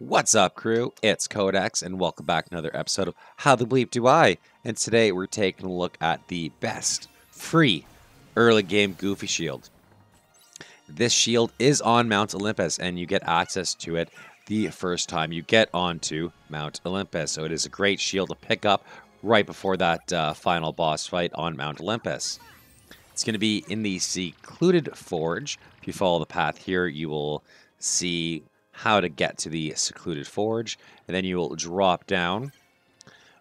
What's up, crew? It's Kod3x, and welcome back to another episode of How the Bleep Do I? And today we're taking a look at the best free early game Goofy Shield. This shield is on Mount Olympus, and you get access to it the first time you get onto Mount Olympus. So it is a great shield to pick up right before that final boss fight on Mount Olympus. It's going to be in the Secluded Forge. If you follow the path here, you will see how to get to the Secluded Forge, and then you will drop down.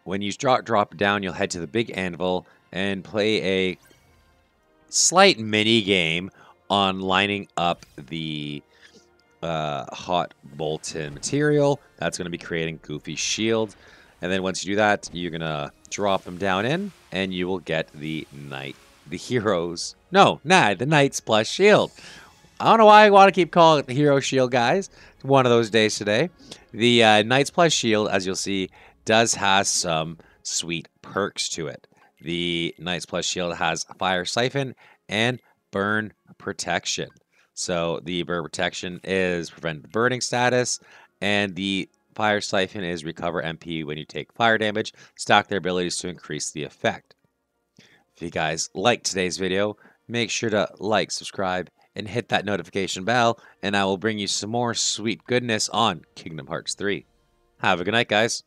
When you drop down, you'll head to the big anvil and play a slight mini game on lining up the hot molten material. That's going to be creating Goofy Shield, and then once you do that, you're gonna drop them down in, and you will get the Knights plus shield. I don't know why I want to keep calling it the Hero Shield, guys. It's one of those days today. The Knights Plus Shield, as you'll see, does have some sweet perks to it. The Knights Plus Shield has Fire Siphon and Burn Protection. So the Burn Protection is prevent the burning status, and the Fire Siphon is recover MP when you take fire damage. Stack their abilities to increase the effect. If you guys like today's video, make sure to like, subscribe, and hit that notification bell, and I will bring you some more sweet goodness on Kingdom Hearts 3. Have a good night, guys.